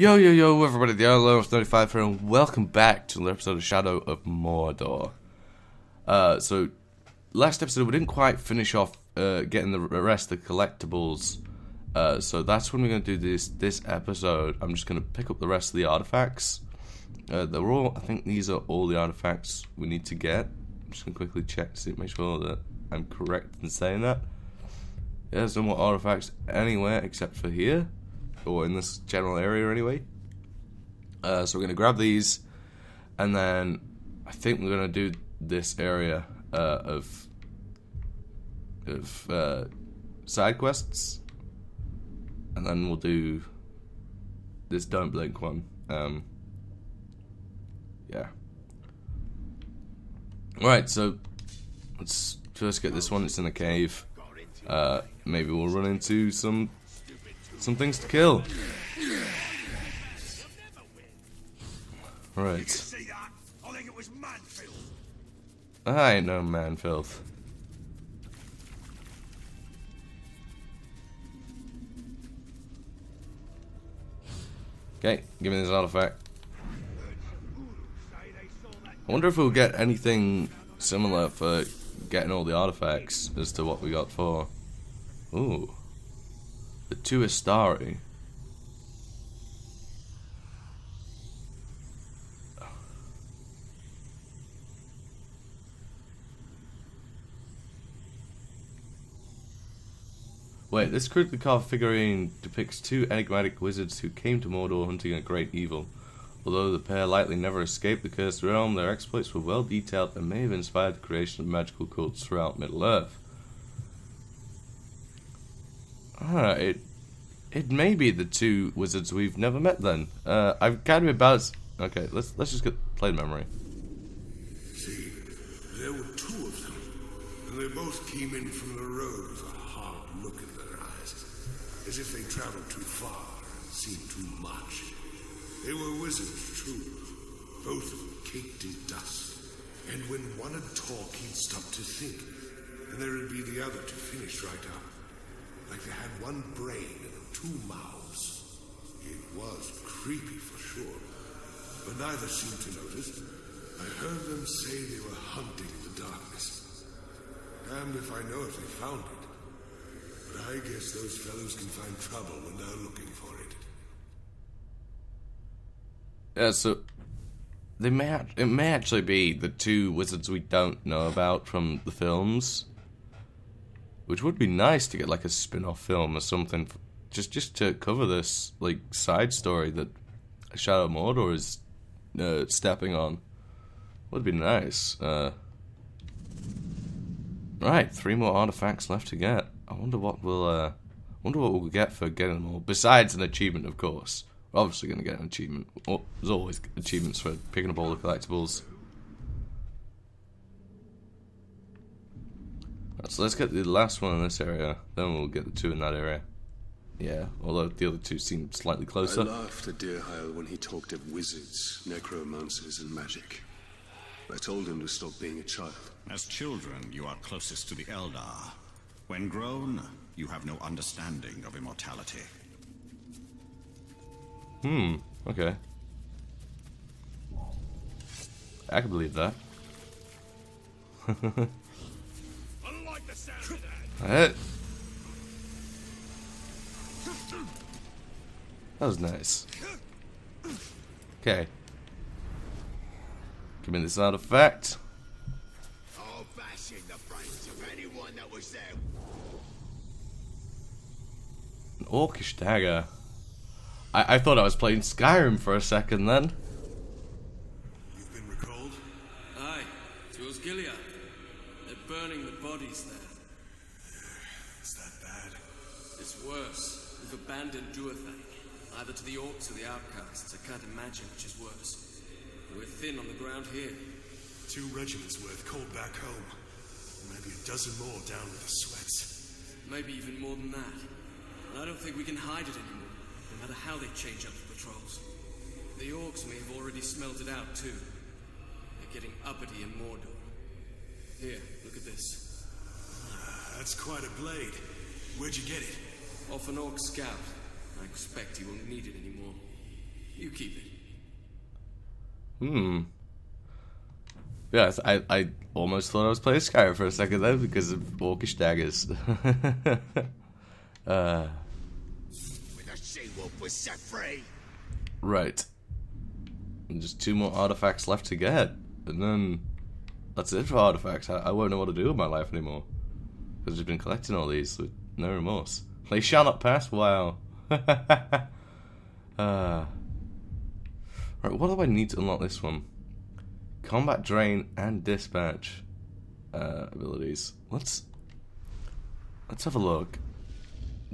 Yo, everybody, the Outlaw35 here, and welcome back to another episode of Shadow of Mordor. So, last episode we didn't quite finish off getting the rest of the collectibles, so that's when we're going to do this episode. I'm just going to pick up the rest of the artifacts. I think these are all the artifacts we need to get. I'm just going to quickly check to make sure that I'm correct in saying that. There's no more artifacts anywhere except for here. Or in this general area anyway. So we're going to grab these, and then I think we're going to do this area of side quests, and then we'll do this Don't Blink one. Yeah. Alright, so let's first get this one. It's in a cave. Maybe we'll run into some things to kill. Right. I ain't no man filth. Okay, give me this artifact. I wonder if we'll get anything similar for getting all the artifacts as to what we got for. Ooh. The two Astari. Wait, this crudely carved figurine depicts two enigmatic wizards who came to Mordor hunting a great evil. Although the pair likely never escaped the cursed realm, their exploits were well detailed and may have inspired the creation of magical cults throughout Middle-earth. It may be the two wizards we've never met then. I've kind of about. Okay, let's just get play memory. See, there were two of them, and they both came in from the road with a hard look in their eyes, as if they traveled too far and seen too much. They were wizards, true, both of them caked in dust. And when one had talked, he'd stop to think, and there would be the other to finish right up. Like they had one brain and two mouths. It was creepy for sure, but neither seemed to notice. I heard them say they were hunting in the darkness. Damned if I know if they found it. But I guess those fellows can find trouble when they're looking for it. Yeah, so they it may actually be the two wizards we don't know about from the films. Which would be nice to get like a spin-off film or something, just to cover this like side story that Shadow of Mordor is stepping on. Would be nice. Right, three more artifacts left to get. I wonder what we'll get for getting them all. Besides an achievement, of course. We're obviously going to get an achievement. Oh, there's always achievements for picking up all the collectibles. So let's get the last one in this area, then we'll get the two in that area. Yeah, although the other two seem slightly closer. I laughed at Deirhire when he talked of wizards, necromancers, and magic. I told him to stop being a child. As children, you are closest to the Eldar. When grown, you have no understanding of immortality. Okay. I can believe that. That was nice. Okay. Give me this artifact. Oh, bashing the brains of anyone that was there. An orcish dagger. I thought I was playing Skyrim for a second then. You've been recalled? Aye, to Osgiliath. They're burning the bodies there. It's worse. We've abandoned Duathang, either to the orcs or the outcasts. I can't imagine which is worse. We're thin on the ground here. Two regiments worth called back home. Maybe a dozen more down with the sweats. Maybe even more than that. And I don't think we can hide it anymore, no matter how they change up the patrols. The orcs may have already smelled it out too. They're getting uppity in Mordor. Here, look at this. That's quite a blade. Where'd you get it? Off an orc scout. I expect he won't need it anymore. You keep it. Hmm. Yes, I almost thought I was playing Skyrim for a second then because of orcish daggers. When the she-wolf was set free. Right. And just two more artifacts left to get, and then that's it for artifacts. I won't know what to do with my life anymore because we've been collecting all these with no remorse. They shall not pass. Wow. Right, what do I need to unlock this one? Combat drain and dispatch abilities. Let's have a look.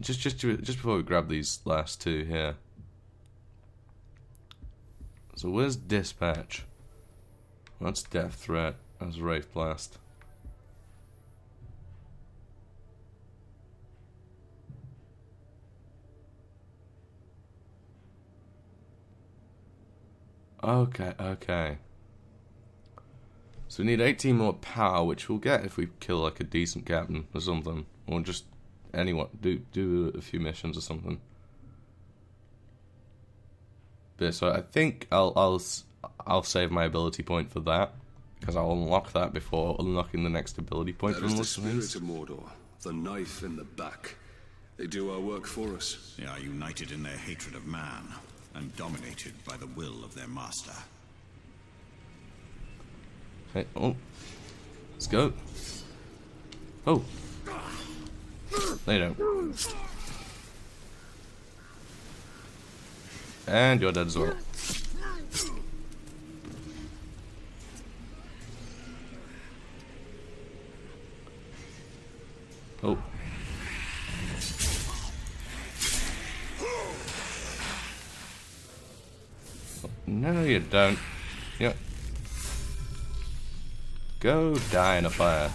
Just before we grab these last two here. So where's dispatch? That's death threat. That's wraith blast. Okay, okay. So we need 18 more power, which we'll get if we kill like a decent captain or something, or just anyone. Do a few missions or something. But so I think I'll save my ability point for that, because I'll unlock that before unlocking the next ability point. That is the spirit of Mordor, the knife in the back. They do our work for us. They are united in their hatred of man and dominated by the will of their master. Okay, oh, let's go. Oh, they don't. And you're dead as well. Oh. No, you don't. Yep. Go die in a fire.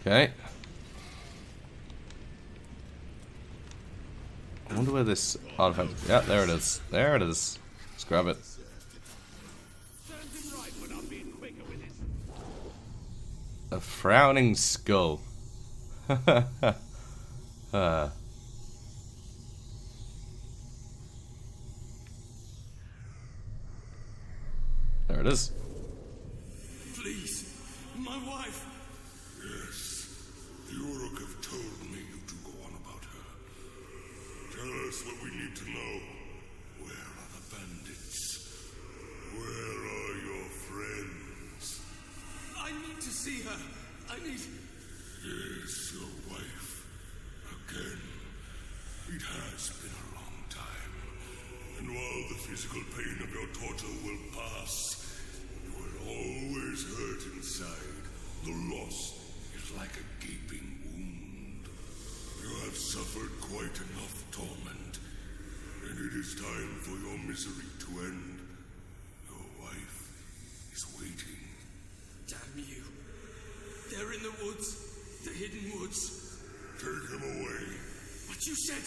Okay. I wonder where this artifact is. Yeah, there it is. There it is. Let's grab it. A frowning skull. There it is. Please, my wife. Yes, the Uruk have told me you to go on about her. Tell us what we need to know. Where are the bandits? Where are your friends? I need to see her. I need... Yes, your wife. Again. It has been a long time. And while the physical pain of your torture will pass, you will always hurt inside. The loss is like a gaping wound. You have suffered quite enough torment, and it is time for your misery to end. Your wife is waiting. Damn you. They're in the woods. The hidden woods. Take them away. What you said?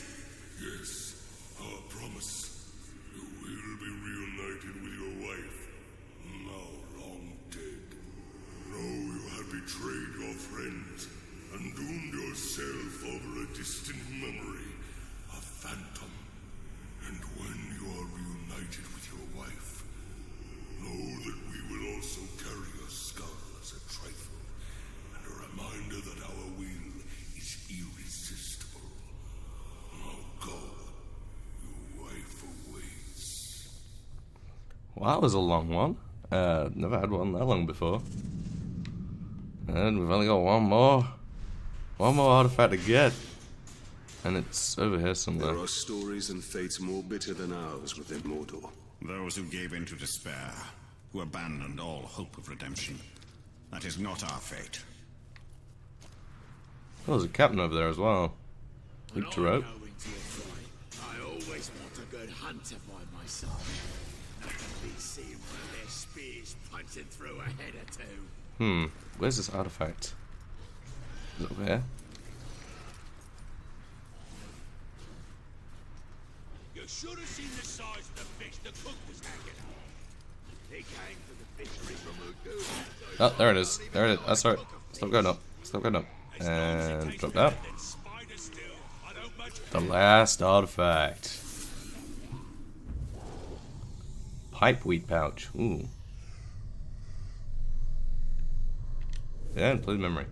Yes, our promise. You will be reunited with your wife, now long dead. Know you have betrayed your friends and doomed yourself over a distant memory, a phantom. And when you are reunited with your wife, know that we will also carry your skull as a trifle, and a reminder that our will is irresistible. Now go, your wife awaits. Well, that was a long one. Never had one that long before. And we've only got one more artifact to get, and it's over here somewhere. There are stories and fates more bitter than ours within Mordor. Those who gave in to despair, who abandoned all hope of redemption. That is not our fate. Oh, there's a captain over there as well. Hook to rope. I always want a good hunter by myself. I can be seen with their spears punching through a head or two. Hmm, where's this artifact? Is it over here? You should have seen the size of the fish the cook was hanging on. They came to the fishery from Uruk. Oh, there it is. There it is. That's right. Stop going up. Stop going up. And drop that. The last artifact. Pipeweed pouch. Ooh. Yeah, play the memory.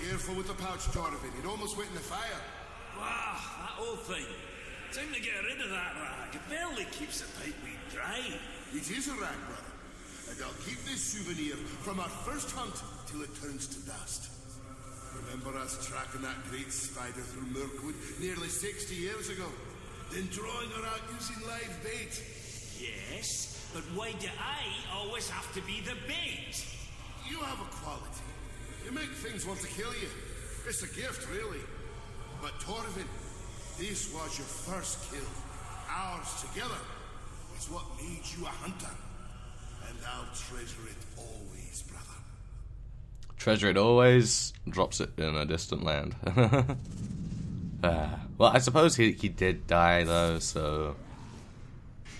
Careful with the pouch, Torvin. It almost went in the fire. Wow, that old thing. Time to get rid of that rag. It barely keeps the pipeweed dry. It is a rag, brother. And I'll keep this souvenir from our first hunt till it turns to dust. Remember us tracking that great spider through Mirkwood nearly 60 years ago? Then drawing her out using live bait? Yes, but why do I always have to be the bait? You have a quality. You make things want to kill you. It's a gift, really. But Torvin, this was your first kill. Ours together is what made you a hunter. And I'll treasure it always, brother. Treasure it always, drops it in a distant land. Well, I suppose he did die, though, so...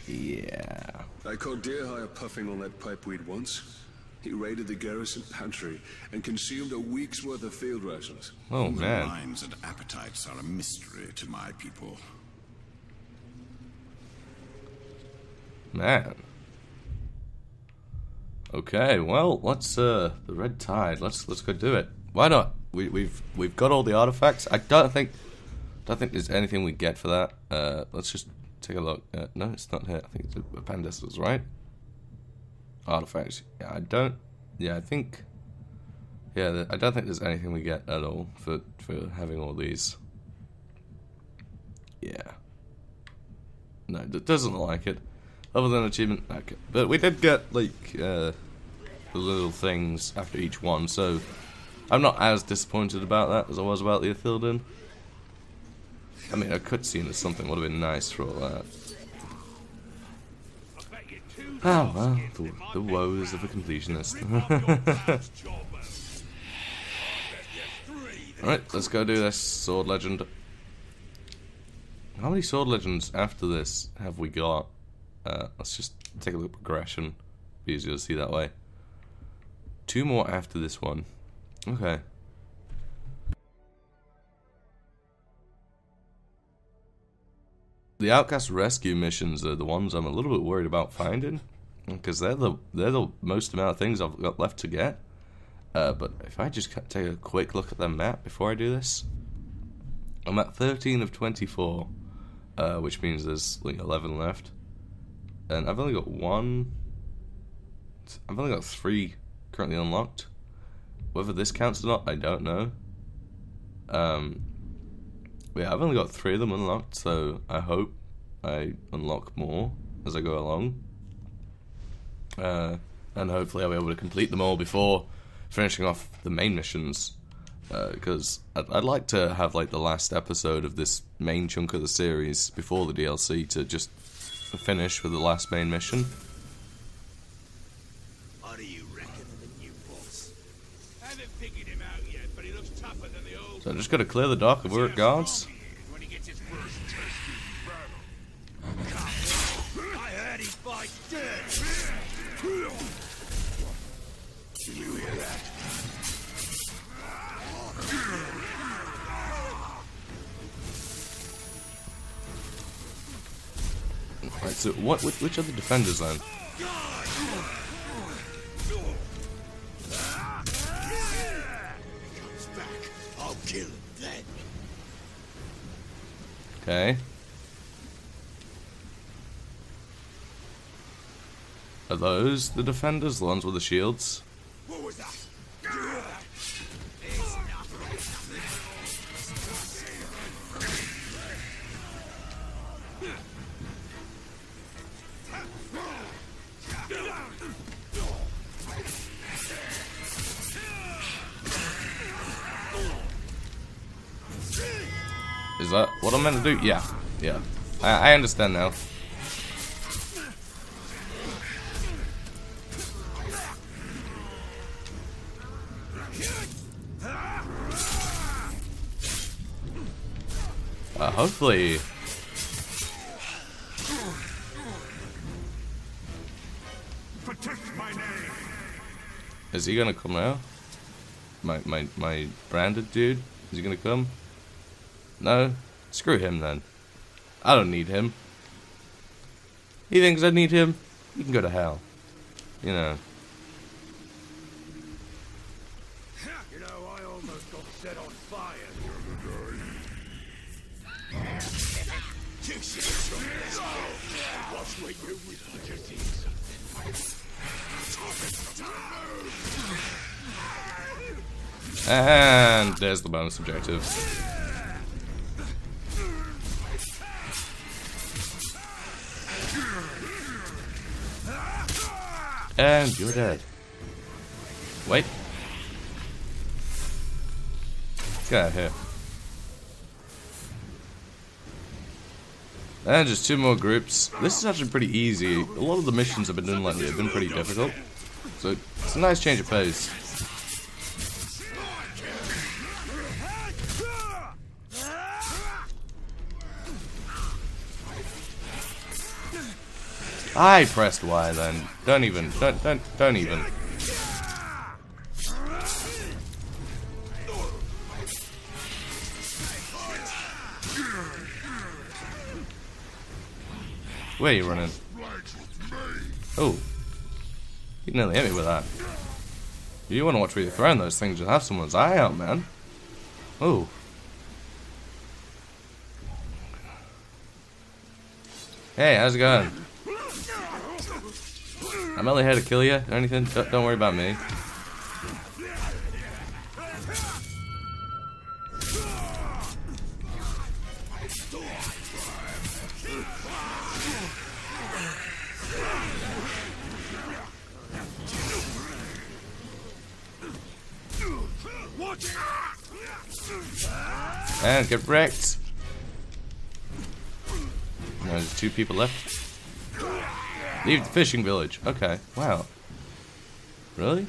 yeah. I caught Deerhire puffing on that pipeweed once. He raided the garrison pantry and consumed a week's worth of field rations. Oh, man. Minds and appetites are a mystery to my people. Man. Okay, well, let's the red tide. Let's go do it. Why not? We've got all the artifacts. I don't think there's anything we get for that. Let's just take a look. No, it's not here. I think it's appendices, right? Artifacts. Yeah, I don't think there's anything we get at all for having all these. Yeah. No, it doesn't look like it. Other than achievement, okay. But we did get, like, the little things after each one, so I'm not as disappointed about that as I was about the Ethilden. I mean, a cutscene or something would have been nice for all that. Ah, well, the woes of a completionist. Alright, let's go do this sword legend. How many sword legends after this have we got? Let's just take a look at progression. Be easier to see that way. 2 more after this one. Okay. The outcast rescue missions are the ones I'm a little bit worried about finding, because they're the most amount of things I've got left to get. But if I just take a quick look at the map before I do this, I'm at 13 of 24, which means there's like 11 left. And I've only got 1. I've only got 3 currently unlocked. Whether this counts or not, I don't know. Yeah, I've only got 3 of them unlocked, so I hope I unlock more as I go along. And hopefully I'll be able to complete them all before finishing off the main missions. Because I'd like to have like the last episode of this main chunk of the series before the DLC to just finish with the last main mission. What do you reckon of the new boss? I haven't figured him out yet, but he looks tougher than the old. So I just gotta clear the dock of Uruk guards. When he gets his first test in battle. I heard he fights dead. Did you hear that? Right, so which other defenders then? Okay. Are those the defenders, the ones with the shields? What was that? Is that what I'm meant to do? Yeah, yeah. I understand now. Hopefully... is he gonna come now? My branded dude? Is he gonna come? No? Screw him then. I don't need him. He thinks I need him. He can go to hell. You know. You know, I almost got set on fire the other day. You should have watch what you with your teeth. And there's the bonus objective. And you're dead. Wait. Get out of here. And just two more groups. This is actually pretty easy. A lot of the missions I've been doing lately have been pretty difficult. So it's a nice change of pace. I pressed Y then. Don't even. Where are you running? Oh. You nearly hit me with that. You wanna watch where you're throwing those things, just have someone's eye out, man. Oh. Hey, how's it going? I'm only here to kill you or anything. Don't worry about me. And get wrecked. There's two people left. Leave the fishing village. Okay. Wow. Really?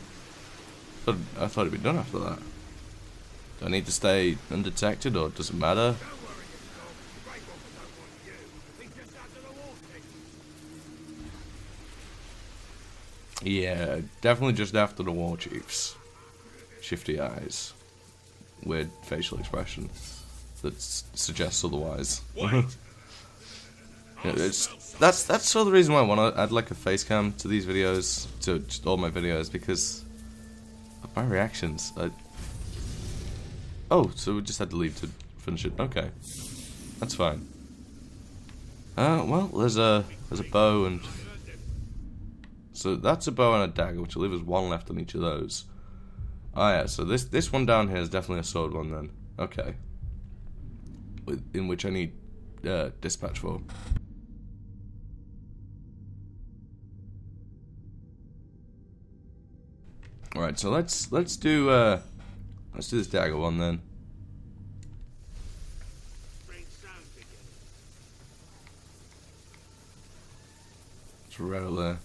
I thought it'd be done after that. Do I need to stay undetected or does it matter? Yeah, definitely just after the war chiefs. Shifty eyes. Weird facial expression that suggests otherwise. That's sort of the reason why I want to add like a face cam to these videos, to all my videos, because of my reactions. Oh, so we just had to leave to finish it. Okay, that's fine. Well, there's a bow, and so that's a bow and a dagger, which will leave us one left on each of those. Oh yeah, so this one down here is definitely a sword one then. Okay, in which I need dispatch for. Alright, so let's do this dagger one then. It's right over there.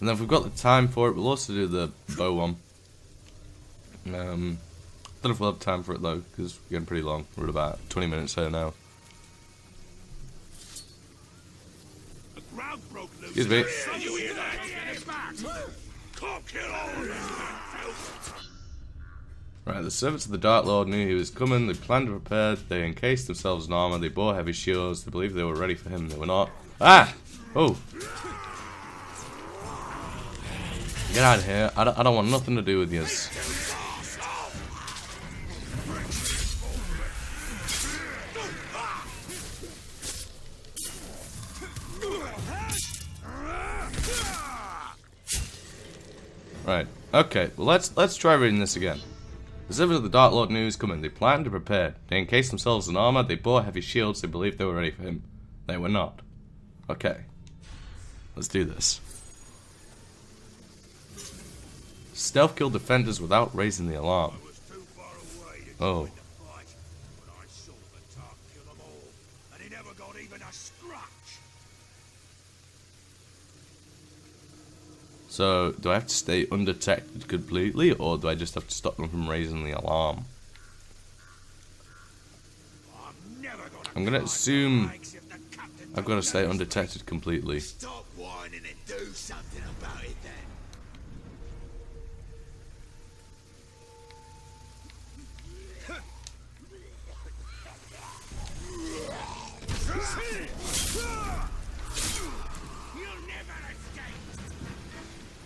And then if we've got the time for it, we'll also do the bow one. Don't know if we'll have time for it though, because we're getting pretty long. We're at about 20 minutes here now. Excuse me. Right, the servants of the Dark Lord knew he was coming. They planned and prepared. They encased themselves in armor. They bore heavy shields. They believed they were ready for him. They were not. Ah! Oh! Get out of here. I don't want nothing to do with you. Right. Okay. Well, let's try reading this again. The servants of the Dark Lord knew he was coming. They planned and prepared. They encased themselves in armor. They bore heavy shields. They believed they were ready for him. They were not. Okay. Let's do this. Stealth killed defenders without raising the alarm. Oh. So, do I have to stay undetected completely, or do I just have to stop them from raising the alarm? I'm gonna assume I've gotta stay undetected completely. Stop whining and do something about it then.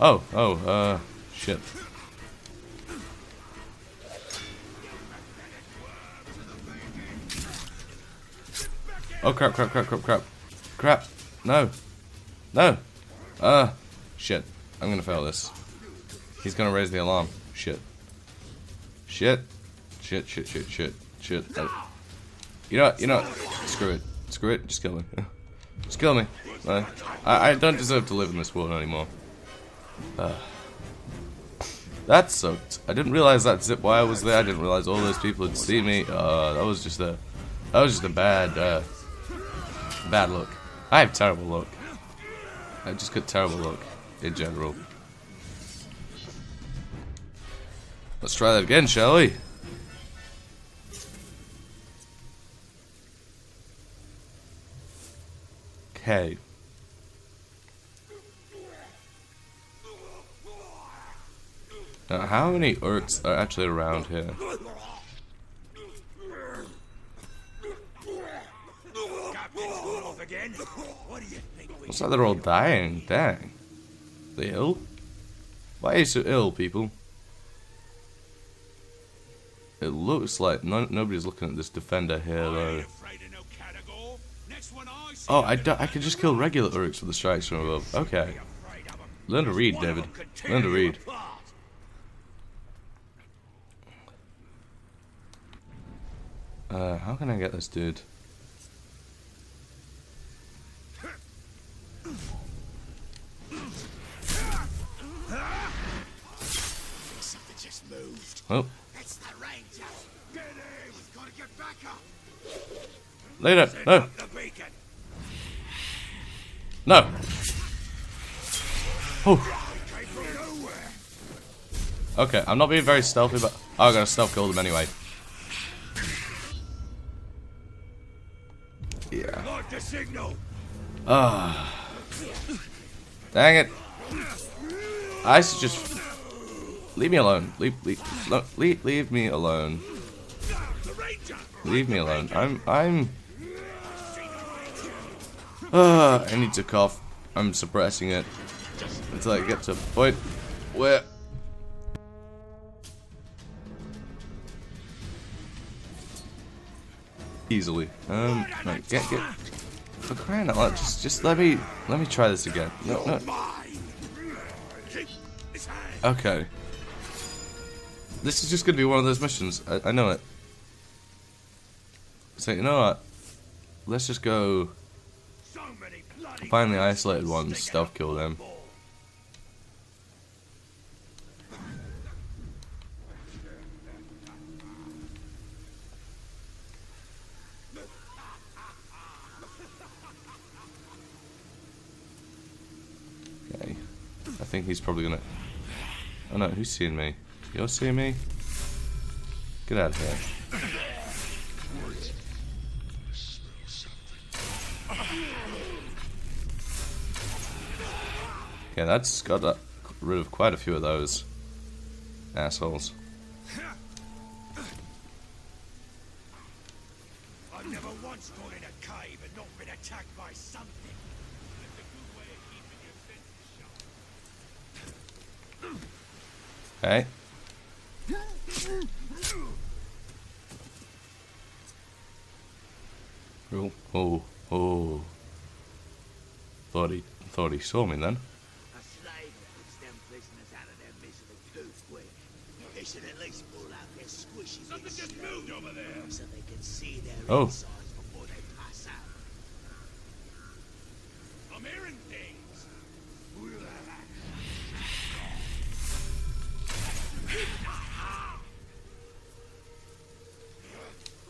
Oh, shit. Oh, crap. No. Shit. I'm gonna fail this. He's gonna raise the alarm. Shit. You know, screw it, just kill me. No, I don't deserve to live in this world anymore. That sucked. I didn't realize that zip wire was there. I didn't realize all those people had seen me. That was just a bad, bad look. I have terrible luck. I just got terrible luck in general. Let's try that again, shall we? Okay. Now, how many Uruks are actually around here? Looks like they're all dying. Dang. Are they ill? Why are you so ill, people? It looks like nobody's looking at this defender here, though. Oh, I could just kill regular Uruks with the strikes from above. Okay. Learn to read, David. Learn to read. How can I get this dude? Oh. Later. No. Oh. Okay, I'm not being very stealthy, but I gotta stealth kill them anyway. Yeah. Ah. Dang it. I should just leave me alone. Leave me alone. Leave me alone. I need to cough. I'm suppressing it until I get to a point where easily. Right, get. For crying out loud, just let me try this again. No. Okay. This is just gonna be one of those missions. I know it. So you know what? Let's just go. Find the isolated ones, stealth kill them. Okay, I think he's probably gonna. Oh no, who's seeing me? You're seeing me? Get out of here. Yeah, that's got rid of quite a few of those assholes. I've never once gone in a cave and not been attacked by something. Hey. Oh. Thought he saw me then. Oh. I'm hearing things.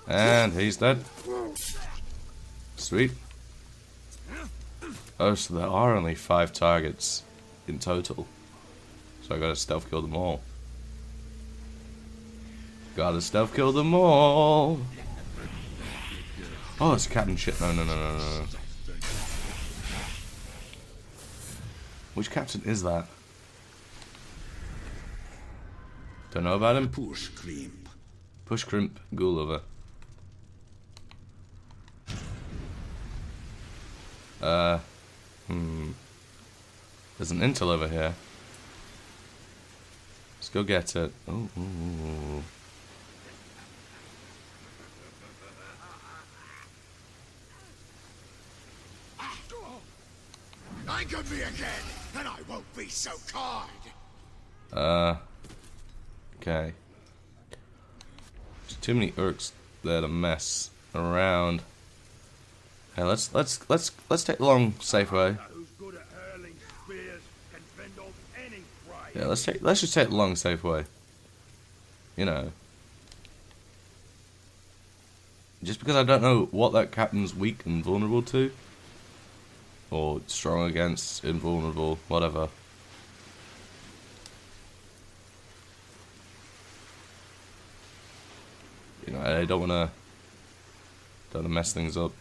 And he's dead. Sweet. Oh, so there are only 5 targets in total. So I gotta stealth kill them all. Gotta stealth kill them all. Oh, it's a cat and shit. No. Which captain is that? Don't know about him. Push crimp Gulliver. There's an intel over here. Let's go get it. Ooh. I could be again, and I won't be so kind. Okay. There's too many Uruks there to mess around. Okay, let's take the long safe way. Yeah, let's just take the long safe way. You know. Just because I don't know what that captain's weak and vulnerable to, or strong against, invulnerable, whatever. You know, I don't wanna mess things up.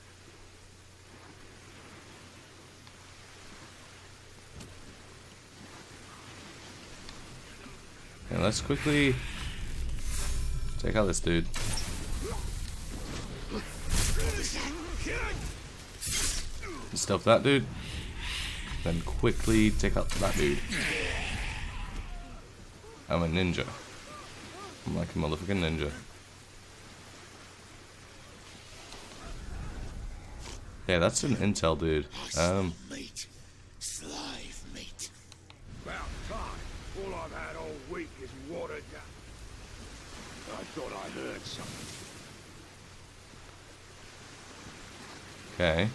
And let's quickly take out this dude. Stuff that dude, then quickly take out that dude. I'm a ninja. I'm like a motherfucking ninja. Yeah, that's an intel dude. Slive meat. About time. All I've had all week is water down. I thought I heard something. Okay.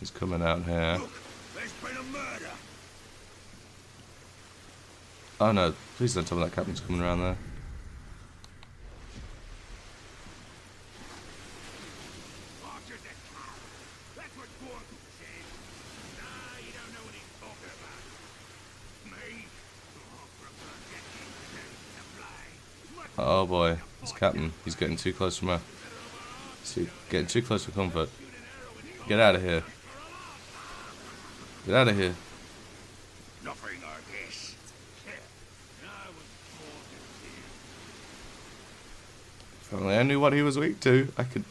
He's coming out here. Look, there's been a murder. Oh no, please don't tell me that captain's coming around there. Oh boy, this captain, he's getting too close for my... He's getting too close for comfort. Get out of here. Get out of here. Nothing like this. If only I knew what he was weak to,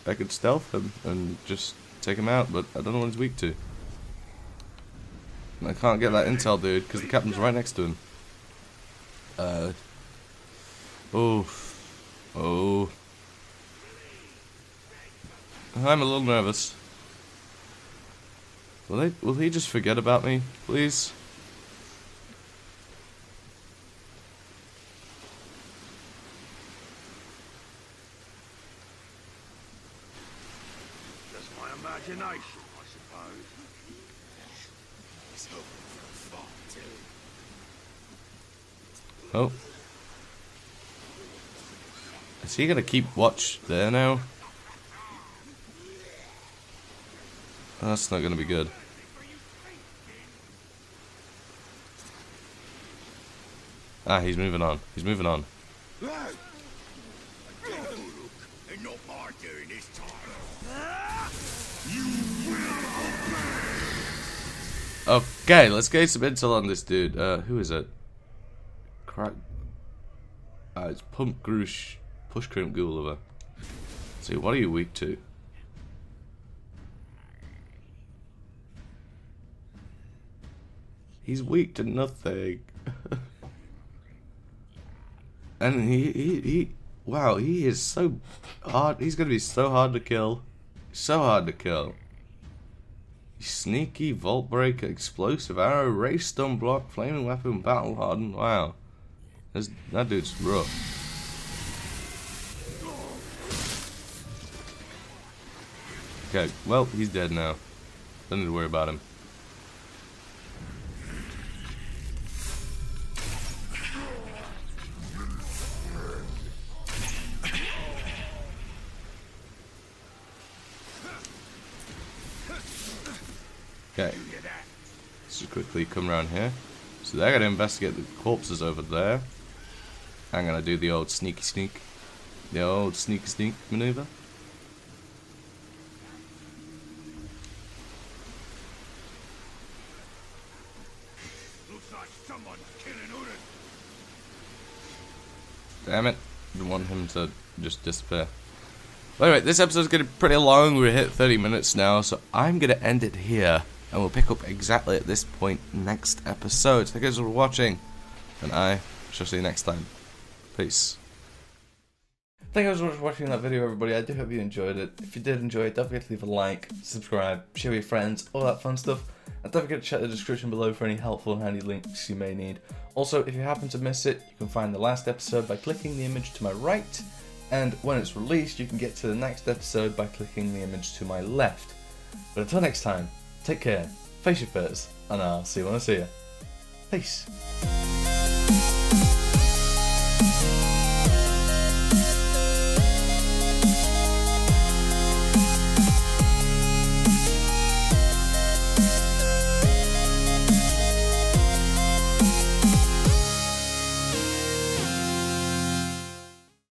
I could stealth him and just take him out, but I don't know what he's weak to. And I can't get that intel dude because the captain's right next to him. Oh. I'm a little nervous. Will he just forget about me, please? Just my imagination, I suppose. He's hoping for a fall too. Oh. Is he gonna keep watch there now? That's not gonna be good. Ah, he's moving on. He's moving on. Okay, let's get some intel on this dude. Who is it? Crack. It's Pump Groosh, Push Crimp Ghoul. See, what are you weak to? He's weak to nothing. And wow, he is so hard. He's gonna be so hard to kill. So hard to kill. Sneaky, vault breaker, explosive arrow, race stun block, flaming weapon, battle hardened. Wow. That dude's rough. Okay, well, he's dead now. Don't need to worry about him. Okay, let's just quickly come around here. So they're going to investigate the corpses over there. I'm going to do the old sneaky sneak. The old sneaky sneak maneuver. Looks like someone killing Uruk. Damn it. I want him to just disappear. Alright, this episode's getting pretty long. We hit 30 minutes now, so I'm going to end it here. And we'll pick up exactly at this point next episode. Thank you guys for watching, and I shall see you next time. Peace. Thank you so much for watching that video, everybody. I do hope you enjoyed it. If you did enjoy it, don't forget to leave a like, subscribe, share with your friends, all that fun stuff. And don't forget to check the description below for any helpful and handy links you may need. Also, if you happen to miss it, you can find the last episode by clicking the image to my right, and when it's released, you can get to the next episode by clicking the image to my left. But until next time, take care, face your fears, and I'll see you when I see you. Peace.